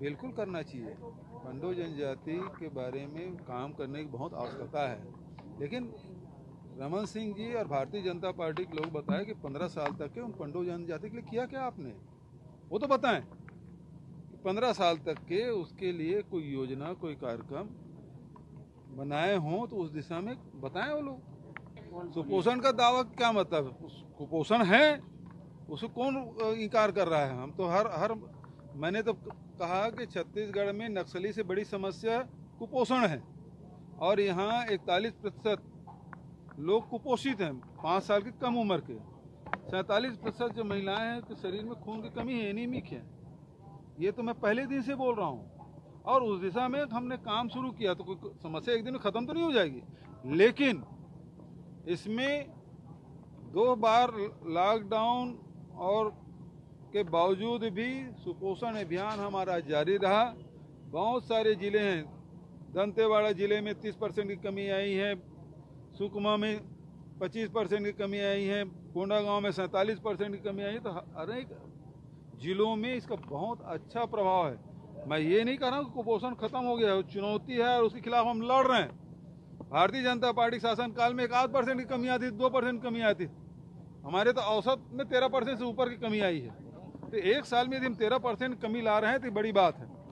बिल्कुल करना चाहिए। पंडो जनजाति के बारे में काम करने की बहुत आवश्यकता है, लेकिन रमन सिंह जी और भारतीय जनता पार्टी के लोग बताएं कि 15 साल तक के उन पंडो जनजाति के लिए किया क्या आपने, वो तो बताएं। 15 साल तक के उसके लिए कोई योजना, कोई कार्यक्रम बनाए हों तो उस दिशा में बताएं। वो लोग कुपोषण का दावा क्या मतलब, कुपोषण है उसको कौन इनकार कर रहा है। हम तो हर मैंने तो कहा कि छत्तीसगढ़ में नक्सली से बड़ी समस्या कुपोषण है और यहाँ 41% लोग कुपोषित हैं, 5 साल की कम उम्र के। 47% जो महिलाएं हैं तो शरीर में खून की कमी है, एनीमिक है। ये तो मैं पहले दिन से बोल रहा हूँ और उस दिशा में हमने काम शुरू किया तो कोई समस्या एक दिन में ख़त्म तो नहीं हो जाएगी। लेकिन इसमें 2 बार लॉकडाउन और के बावजूद भी सुपोषण अभियान हमारा जारी रहा। बहुत सारे ज़िले हैं, दंतेवाड़ा ज़िले में 30% की कमी आई है, सुकमा में 25% की कमी आई है, कोंडागांव में 47% की कमी आई है। तो हर एक जिलों में इसका बहुत अच्छा प्रभाव है। मैं ये नहीं कह रहा हूँ कि कुपोषण खत्म हो गया है, चुनौती है और उसके खिलाफ हम लड़ रहे हैं। भारतीय जनता पार्टी शासनकाल में 1% की कमी आती, 2% की कमी आती, हमारे तो औसत में 13% से ऊपर की कमी आई है। तो 1 साल में यदि हम 13% कमी ला रहे हैं तो बड़ी बात है।